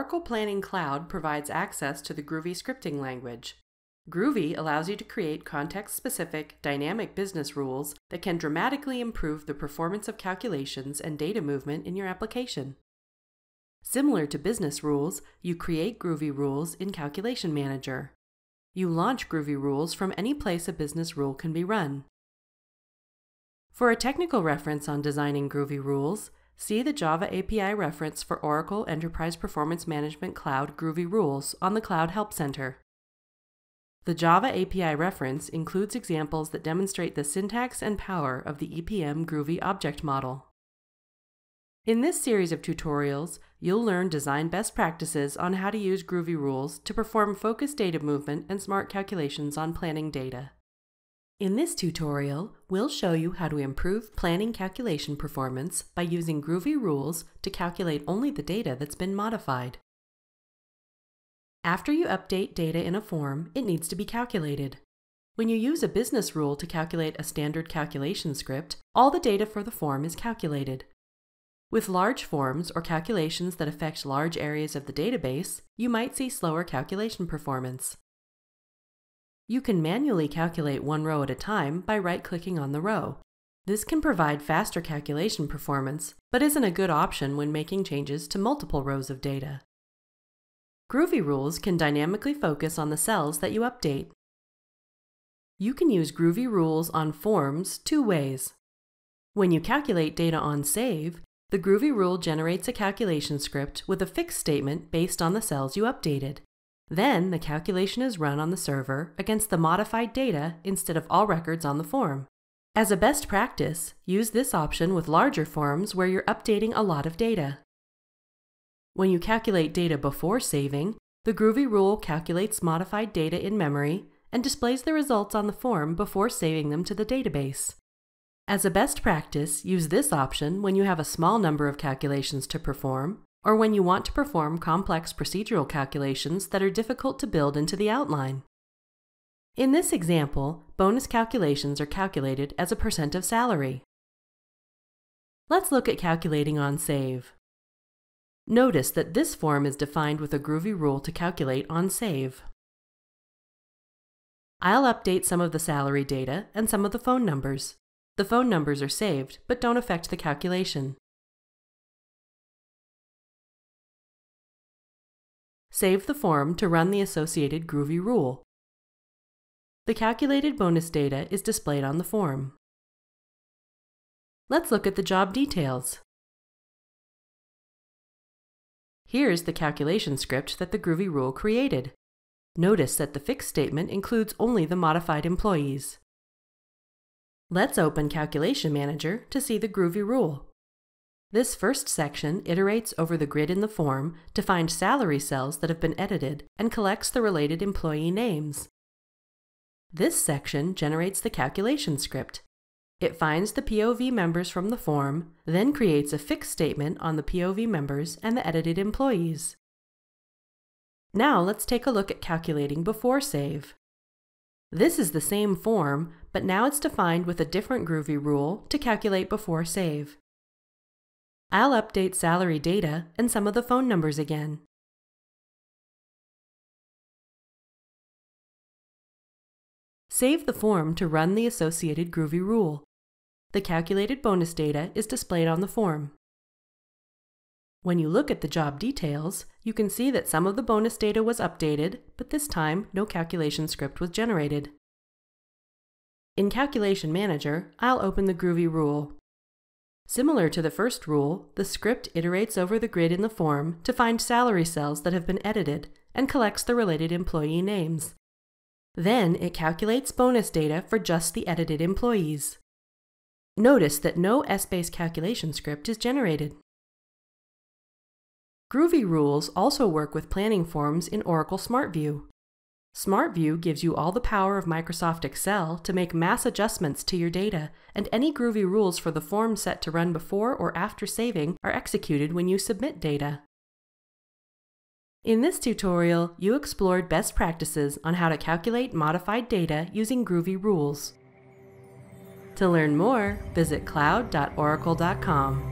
Oracle Planning Cloud provides access to the Groovy scripting language. Groovy allows you to create context-specific, dynamic business rules that can dramatically improve the performance of calculations and data movement in your application. Similar to business rules, you create Groovy rules in Calculation Manager. You launch Groovy rules from any place a business rule can be run. For a technical reference on designing Groovy rules, see the Java API reference for Oracle Enterprise Performance Management Cloud Groovy Rules on the Cloud Help Center. The Java API reference includes examples that demonstrate the syntax and power of the EPM Groovy object model. In this series of tutorials, you'll learn design best practices on how to use Groovy rules to perform focused data movement and smart calculations on planning data. In this tutorial, we'll show you how to improve planning calculation performance by using Groovy rules to calculate only the data that's been modified. After you update data in a form, it needs to be calculated. When you use a business rule to calculate a standard calculation script, all the data for the form is calculated. With large forms or calculations that affect large areas of the database, you might see slower calculation performance. You can manually calculate one row at a time by right-clicking on the row. This can provide faster calculation performance, but isn't a good option when making changes to multiple rows of data. Groovy rules can dynamically focus on the cells that you update. You can use Groovy rules on forms two ways. When you calculate data on save, the Groovy rule generates a calculation script with a fixed statement based on the cells you updated. Then, the calculation is run on the server against the modified data instead of all records on the form. As a best practice, use this option with larger forms where you're updating a lot of data. When you calculate data before saving, the Groovy rule calculates modified data in memory and displays the results on the form before saving them to the database. As a best practice, use this option when you have a small number of calculations to perform, or when you want to perform complex procedural calculations that are difficult to build into the outline. In this example, bonus calculations are calculated as a percent of salary. Let's look at calculating on save. Notice that this form is defined with a Groovy rule to calculate on save. I'll update some of the salary data and some of the phone numbers. The phone numbers are saved, but don't affect the calculation. Save the form to run the associated Groovy rule. The calculated bonus data is displayed on the form. Let's look at the job details. Here's the calculation script that the Groovy rule created. Notice that the fixed statement includes only the modified employees. Let's open Calculation Manager to see the Groovy rule. This first section iterates over the grid in the form to find salary cells that have been edited and collects the related employee names. This section generates the calculation script. It finds the POV members from the form, then creates a fixed statement on the POV members and the edited employees. Now let's take a look at calculating before save. This is the same form, but now it's defined with a different Groovy rule to calculate before save. I'll update salary data and some of the phone numbers again. Save the form to run the associated Groovy rule. The calculated bonus data is displayed on the form. When you look at the job details, you can see that some of the bonus data was updated, but this time no calculation script was generated. In Calculation Manager, I'll open the Groovy rule. Similar to the first rule, the script iterates over the grid in the form to find salary cells that have been edited and collects the related employee names. Then it calculates bonus data for just the edited employees. Notice that no S-based calculation script is generated. Groovy rules also work with planning forms in Oracle Smart View. Smart View gives you all the power of Microsoft Excel to make mass adjustments to your data, and any Groovy rules for the form set to run before or after saving are executed when you submit data. In this tutorial, you explored best practices on how to calculate modified data using Groovy rules. To learn more, visit cloud.oracle.com.